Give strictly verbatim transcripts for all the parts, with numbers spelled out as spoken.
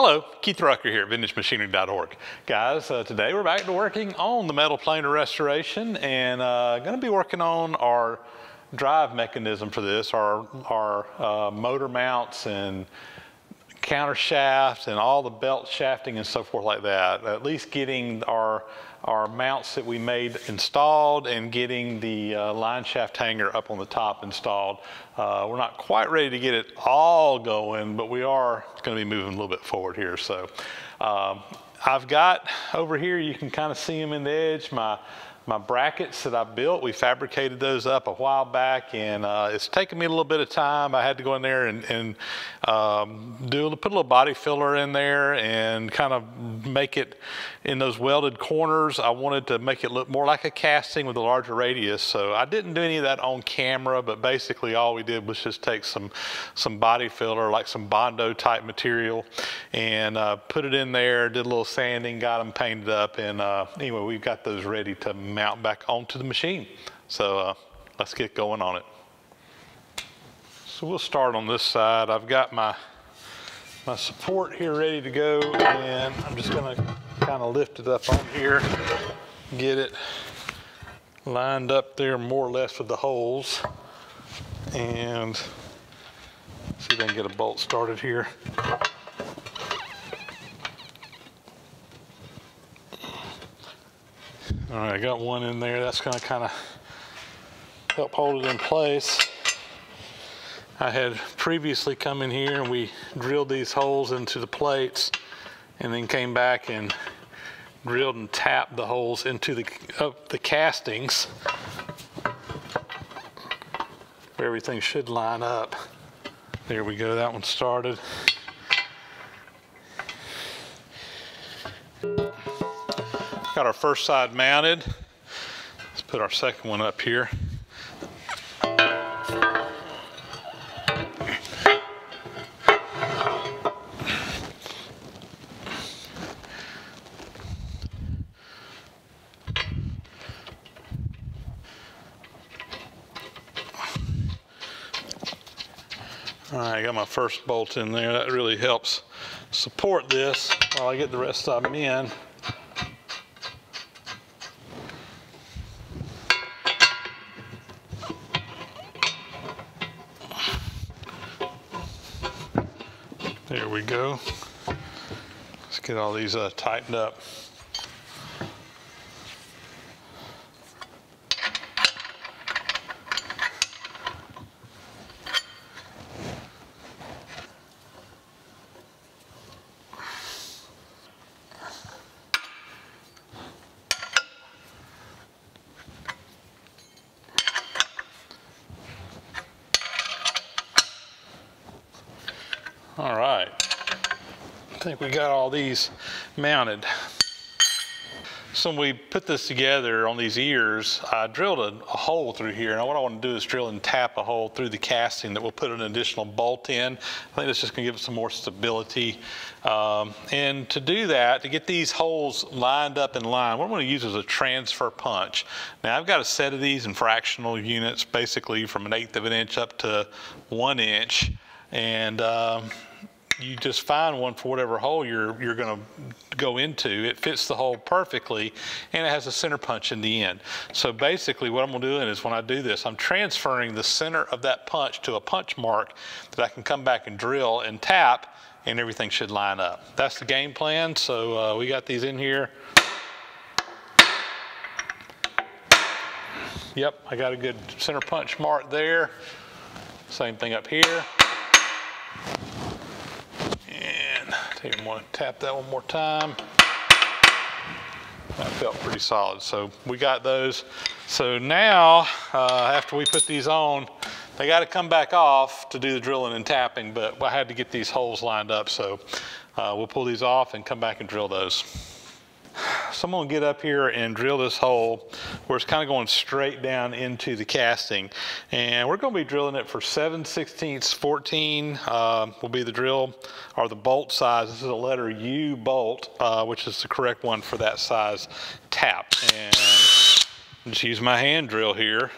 Hello, Keith Rucker here at Vintage Machinery dot org. Guys, uh, today we're back to working on the metal planer restoration, and uh, going to be working on our drive mechanism for this, our, our uh, motor mounts and counter shafts and all the belt shafting and so forth like that. At least getting our, our mounts that we made installed and getting the uh, line shaft hanger up on the top installed. Uh, we're not quite ready to get it all going, but we are going to be moving a little bit forward here. So um, I've got over here, you can kind of see them in the edge, my My brackets that I built. We fabricated those up a while back, and uh, it's taken me a little bit of time. I had to go in there and, and um, do put a little body filler in there and kind of make it in those welded corners. I wanted to make it look more like a casting with a larger radius, so I didn't do any of that on camera, but basically all we did was just take some some body filler, like some Bondo type material, and uh, put it in there, did a little sanding, got them painted up, and uh, anyway, we've got those ready to make mount back onto the machine. So uh, let's get going on it. So we'll start on this side. I've got my my support here ready to go, and I'm just gonna kind of lift it up on here, get it lined up there more or less with the holes, and see if I can get a bolt started here. All right, I got one in there. That's gonna kind of help hold it in place. I had previously come in here and we drilled these holes into the plates, and then came back and drilled and tapped the holes into the, up the castings, where everything should line up. There we go, that one started. Got our first side mounted. Let's put our second one up here. All right, I got my first bolt in there. That really helps support this while I get the rest of them in. There we go. Let's get all these uh, tightened up. All right, I think we got all these mounted. So when we put this together on these ears, I drilled a, a hole through here, and what I want to do is drill and tap a hole through the casting that we'll put an additional bolt in. I think that's just going to give us some more stability. Um, and to do that, to get these holes lined up in line, what I'm going to use is a transfer punch. Now I've got a set of these in fractional units, basically from an eighth of an inch up to one inch. And um, you just find one for whatever hole you're, you're going to go into. It fits the hole perfectly, and it has a center punch in the end. So basically what I'm going to do is when I do this, I'm transferring the center of that punch to a punch mark that I can come back and drill and tap, and everything should line up. That's the game plan. So uh, we got these in here. Yep, I got a good center punch mark there. Same thing up here. Take one, tap that one more time. That felt pretty solid. So we got those. So now, uh, after we put these on, they got to come back off to do the drilling and tapping, but I had to get these holes lined up. So uh, we'll pull these off and come back and drill those. So I'm going to get up here and drill this hole where it's kind of going straight down into the casting. And we're going to be drilling it for seven sixteenths fourteen uh, will be the drill, or the bolt size. This is a letter U bolt, uh, which is the correct one for that size tap. And I'll just use my hand drill here.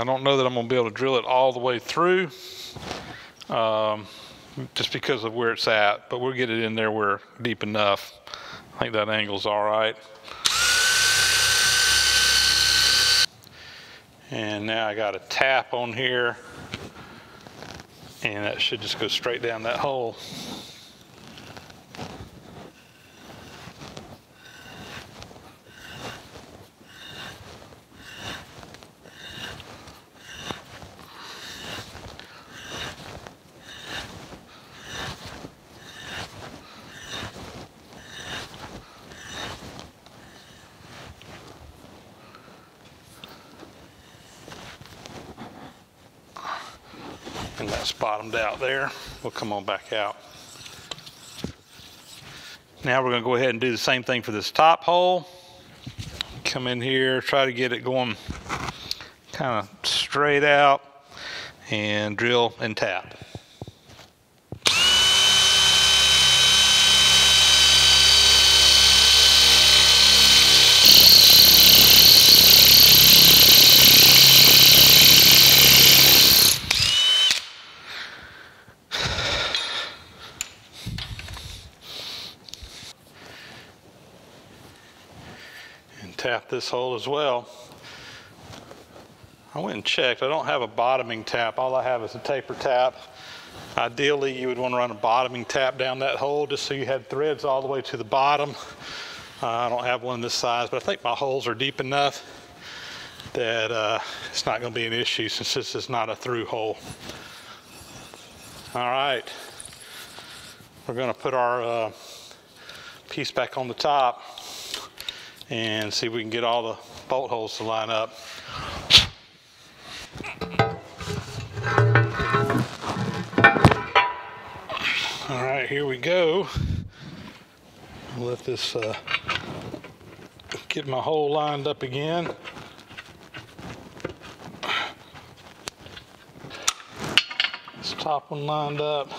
I don't know that I'm going to be able to drill it all the way through um, just because of where it's at, but we'll get it in there where deep enough. I think that angle's all right. And now I got a tap on here, and that should just go straight down that hole. And that's bottomed out there. We'll come on back out. Now we're going to go ahead and do the same thing for this top hole. Come in here, try to get it going kind of straight out, and drill and tap. Tap this hole as well. I went and checked. I don't have a bottoming tap. All I have is a taper tap. Ideally, you would want to run a bottoming tap down that hole just so you had threads all the way to the bottom. Uh, I don't have one this size, but I think my holes are deep enough that uh, it's not going to be an issue since this is not a through hole. All right. We're going to put our uh, piece back on the top and see if we can get all the bolt holes to line up. All right, here we go. I'll let this uh, get my hole lined up again. This top one lined up.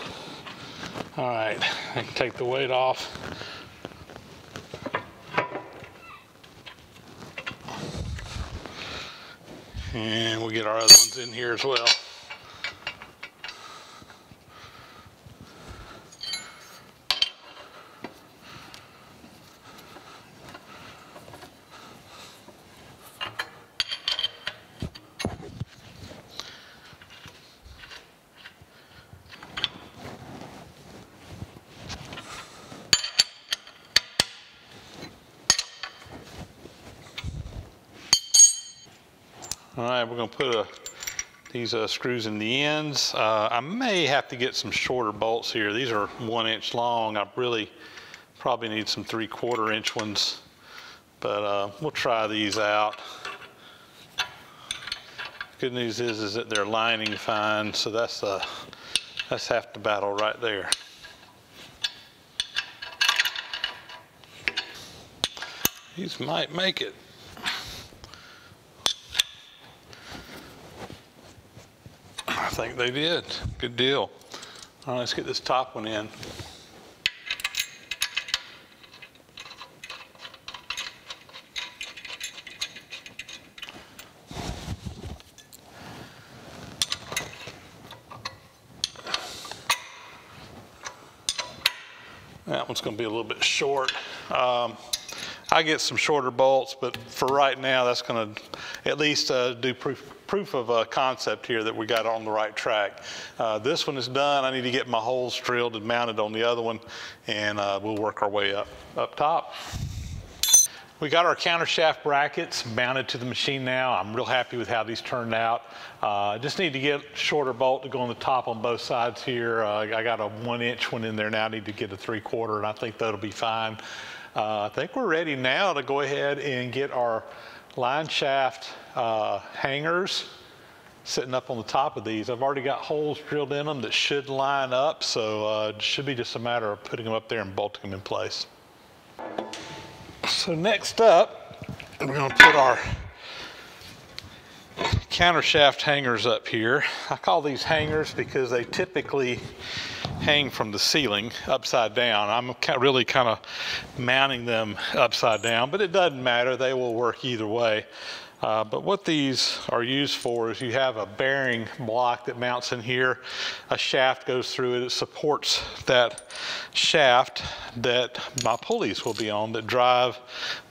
All right, I can take the weight off. And we'll get our other ones in here as well. All right, we're going to put a, these uh, screws in the ends. Uh, I may have to get some shorter bolts here. These are one inch long. I really probably need some three quarter inch ones, but uh, we'll try these out. Good news is, is that they're lining fine, so that's, uh, that's half the battle right there. These might make it. I think they did. Good deal. All right, let's get this top one in. That one's going to be a little bit short. Um, I get some shorter bolts, but for right now, that's going to at least uh, do proof. proof of a concept here that we got on the right track. Uh, this one is done. I need to get my holes drilled and mounted on the other one, and uh, we'll work our way up, up top. We got our countershaft brackets mounted to the machine now. I'm real happy with how these turned out. I uh, just need to get a shorter bolt to go on the top on both sides here. Uh, I got a one inch one in there now. I need to get a three quarter, and I think that'll be fine. Uh, I think we're ready now to go ahead and get our line shaft uh, hangers sitting up on the top of these. I've already got holes drilled in them that should line up, so uh, it should be just a matter of putting them up there and bolting them in place. So next up, we're going to put our countershaft hangers up here. I call these hangers because they typically hang from the ceiling upside down. I'm really kind of mounting them upside down, but it doesn't matter. They will work either way. Uh, but what these are used for is you have a bearing block that mounts in here, a shaft goes through it, it supports that shaft that my pulleys will be on that drive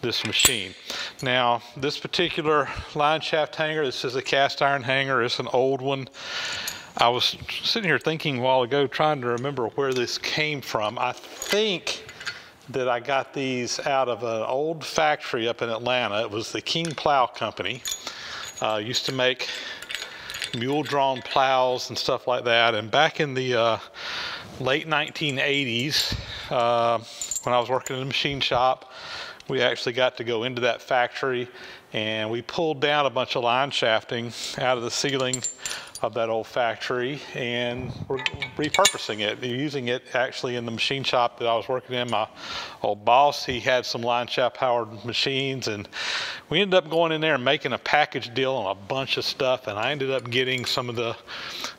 this machine. Now, this particular line shaft hanger, this is a cast iron hanger, it's an old one. I was sitting here thinking a while ago, trying to remember where this came from. I think that I got these out of an old factory up in Atlanta. It was the King Plow Company. Uh, used to make mule-drawn plows and stuff like that. And back in the uh, late nineteen eighties, uh, when I was working in a machine shop, we actually got to go into that factory and we pulled down a bunch of line shafting out of the ceiling of that old factory, and we're repurposing it, using it actually in the machine shop that I was working in. My old boss, he had some line shaft powered machines, and we ended up going in there and making a package deal on a bunch of stuff, and I ended up getting some of the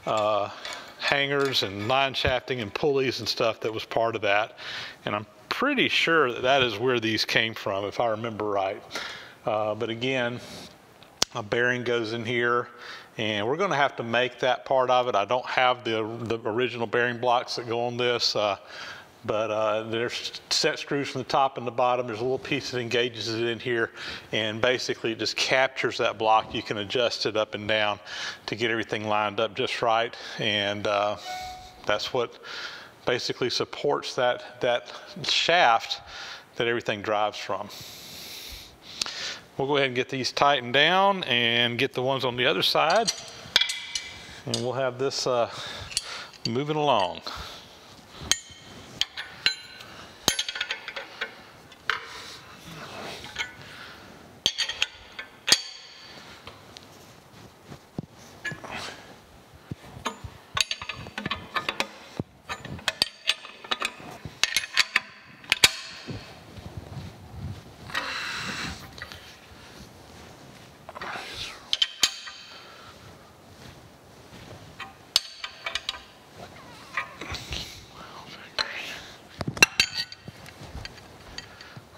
uh, hangers and line shafting and pulleys and stuff that was part of that, and I'm pretty sure that that is where these came from, if I remember right. Uh, but again, a bearing goes in here, and we're gonna have to make that part of it. I don't have the, the original bearing blocks that go on this, uh, but uh, there's set screws from the top and the bottom. There's a little piece that engages it in here, and basically it just captures that block. You can adjust it up and down to get everything lined up just right, and uh, that's what basically supports that, that shaft that everything drives from. We'll go ahead and get these tightened down and get the ones on the other side, and we'll have this uh, moving along.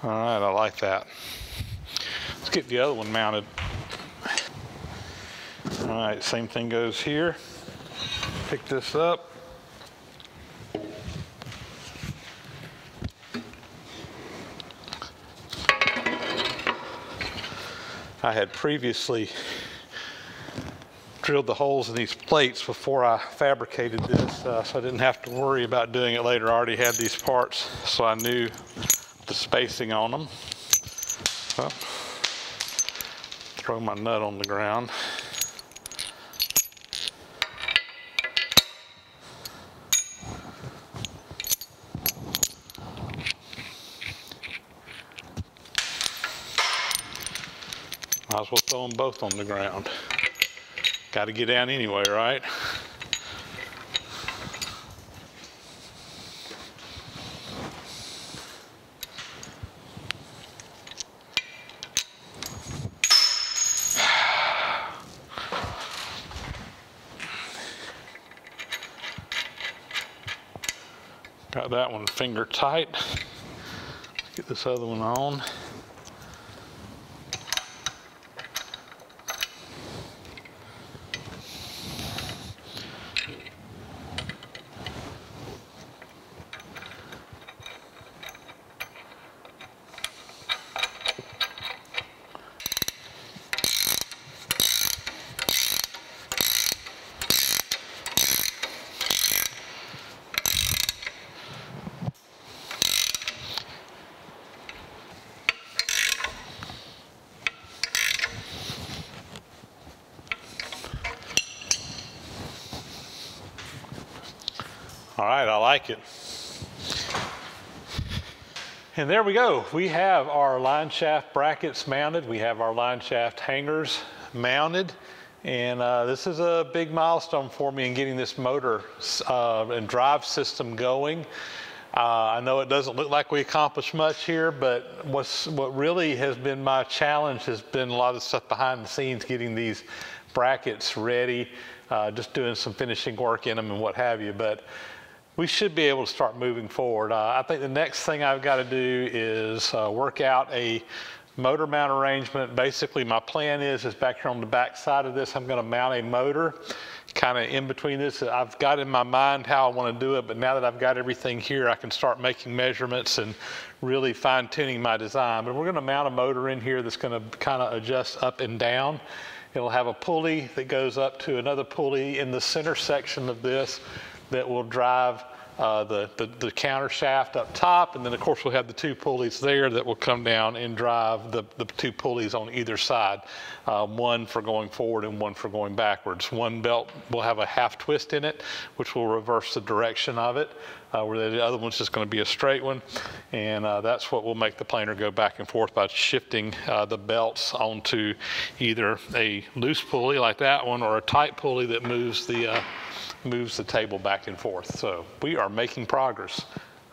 All right, I like that. Let's get the other one mounted. All right, same thing goes here. Pick this up. I had previously drilled the holes in these plates before I fabricated this, uh, so I didn't have to worry about doing it later. I already had these parts, so I knew the spacing on them. Oh. Throw my nut on the ground. Might as well throw them both on the ground. Got to get down anyway, right? Got that one finger tight. Let's get this other one on. All right, I like it. And there we go. We have our line shaft brackets mounted. We have our line shaft hangers mounted. And uh, this is a big milestone for me in getting this motor uh, and drive system going. Uh, I know it doesn't look like we accomplished much here, but what's, what really has been my challenge has been a lot of stuff behind the scenes, getting these brackets ready, uh, just doing some finishing work in them and what have you. But we should be able to start moving forward. Uh, I think the next thing I've got to do is uh, work out a motor mount arrangement. Basically, my plan is, is back here on the back side of this, I'm going to mount a motor kind of in between this. I've got in my mind how I want to do it, but now that I've got everything here, I can start making measurements and really fine tuning my design. But we're going to mount a motor in here that's going to kind of adjust up and down. It'll have a pulley that goes up to another pulley in the center section of this that will drive Uh, the, the, the counter shaft up top, and then of course we'll have the two pulleys there that will come down and drive the, the two pulleys on either side, uh, one for going forward and one for going backwards. One belt will have a half twist in it, which will reverse the direction of it, uh, where the other one's just going to be a straight one, and uh, that's what will make the planer go back and forth by shifting uh, the belts onto either a loose pulley like that one or a tight pulley that moves the uh, moves the table back and forth. So we are making progress.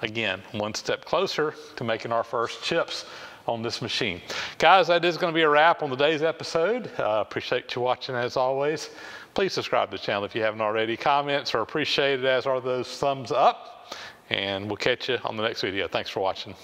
Again, one step closer to making our first chips on this machine. Guys, that is going to be a wrap on today's episode. Uh, appreciate you watching as always. Please subscribe to the channel if you haven't already. Comments are appreciated, as are those thumbs up. And we'll catch you on the next video. Thanks for watching.